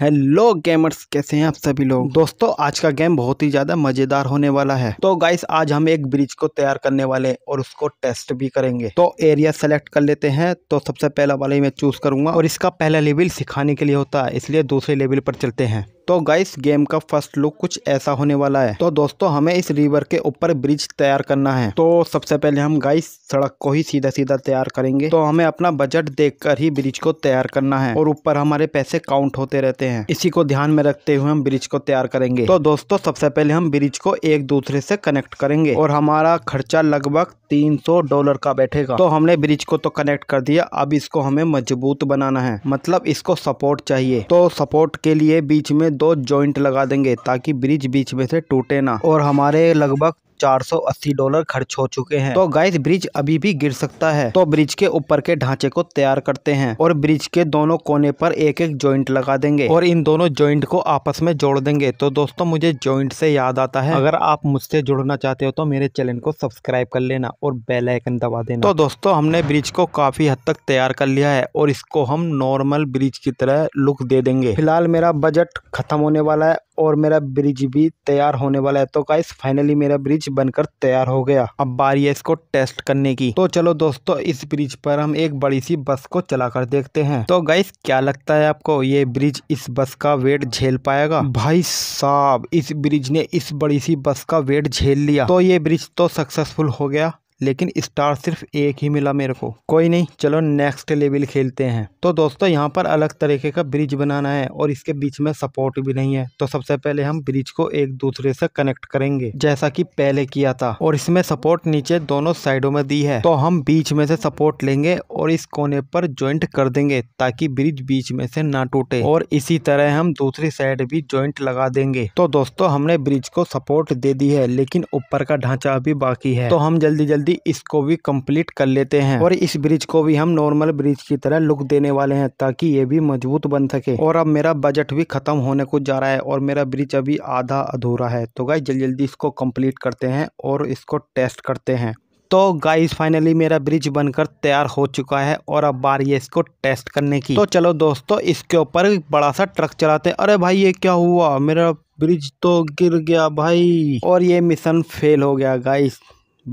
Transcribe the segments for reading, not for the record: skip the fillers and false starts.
Hello gamers, कैसे हैं आप सभी लोग। दोस्तों आज का गेम बहुत ही ज़्यादा मज़ेदार होने वाला है। तो गाइस आज हम एक ब्रिज को तैयार करने वाले हैं और उसको टेस्ट भी करेंगे। तो एरिया सेलेक्ट कर लेते हैं। तो सबसे पहला वाला ही मैं चूज़ करूंगा और इसका पहला लेवल सिखाने के लिए होता है, इसलिए दूसरे लेवल पर चलते हैं। तो गाइस गेम का फर्स्ट लुक कुछ ऐसा होने वाला है। तो दोस्तों हमें इस रिवर के ऊपर ब्रिज तैयार करना है। तो सबसे पहले हम गाइस सड़क को ही सीधा सीधा तैयार करेंगे। तो हमें अपना बजट देखकर ही ब्रिज को तैयार करना है और ऊपर हमारे पैसे काउंट होते रहते हैं। इसी को ध्यान में रखते हुए हम ब्रिज को तैयार करेंगे। तो दोस्तों सबसे पहले हम ब्रिज को एक दूसरे से कनेक्ट करेंगे और हमारा खर्चा लगभग $300 का बैठेगा। तो हमने ब्रिज को तो कनेक्ट कर दिया, अब इसको हमें मजबूत बनाना है, मतलब इसको सपोर्ट चाहिए। तो सपोर्ट के लिए बीच में 2 जॉइंट लगा देंगे ताकि ब्रिज बीच में से टूटे ना। और हमारे लगभग $480 खर्च हो चुके हैं। तो गाइस ब्रिज अभी भी गिर सकता है। तो ब्रिज के ऊपर के ढांचे को तैयार करते हैं और ब्रिज के दोनों कोने पर एक एक जॉइंट लगा देंगे और इन दोनों जॉइंट को आपस में जोड़ देंगे। तो दोस्तों मुझे जॉइंट से याद आता है, अगर आप मुझसे जुड़ना चाहते हो तो मेरे चैनल को सब्सक्राइब कर लेना और बेल आइकन दबा देना। तो दोस्तों हमने ब्रिज को काफी हद तक तैयार कर लिया है और इसको हम नॉर्मल ब्रिज की तरह लुक दे देंगे। फिलहाल मेरा बजट खत्म होने वाला है और मेरा ब्रिज भी तैयार होने वाला है। तो गाइस फाइनली मेरा ब्रिज बनकर तैयार हो गया। अब बारी है इसको टेस्ट करने की। तो चलो दोस्तों इस ब्रिज पर हम एक बड़ी सी बस को चलाकर देखते हैं। तो गाइस क्या लगता है आपको, ये ब्रिज इस बस का वेट झेल पाएगा? भाई साहब इस ब्रिज ने इस बड़ी सी बस का वेट झेल लिया। तो ये ब्रिज तो सक्सेसफुल हो गया, लेकिन स्टार सिर्फ एक ही मिला मेरे को। कोई नहीं, चलो नेक्स्ट लेवल खेलते हैं। तो दोस्तों यहाँ पर अलग तरीके का ब्रिज बनाना है और इसके बीच में सपोर्ट भी नहीं है। तो सबसे पहले हम ब्रिज को एक दूसरे से कनेक्ट करेंगे जैसा कि पहले किया था, और इसमें सपोर्ट नीचे दोनों साइडों में दी है। तो हम बीच में से सपोर्ट लेंगे और इस कोने पर ज्वाइंट कर देंगे ताकि ब्रिज बीच में से ना टूटे, और इसी तरह हम दूसरी साइड भी ज्वाइंट लगा देंगे। तो दोस्तों हमने ब्रिज को सपोर्ट दे दी है, लेकिन ऊपर का ढांचा अभी बाकी है। तो हम जल्दी जल्दी इसको भी कंप्लीट कर लेते हैं और इस ब्रिज को भी हम नॉर्मल ब्रिज की तरह लुक देने वाले हैं ताकि ये भी मजबूत बन सके। और अब मेरा बजट भी खत्म होने को जा रहा है और मेरा ब्रिज अभी आधा अधूरा है। तो गाइस जल्दी जल्दी इसको कंप्लीट करते हैं और इसको टेस्ट करते हैं। तो गाइस फाइनली मेरा ब्रिज बनकर तैयार हो चुका है और अब बारी है इसको टेस्ट करने की। तो चलो दोस्तों इसके ऊपर बड़ा सा ट्रक चलाते हैं। अरे भाई ये क्या हुआ, मेरा ब्रिज तो गिर गया भाई, और ये मिशन फेल हो गया। गाइस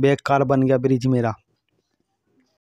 बेकार बन गया ब्रिज मेरा।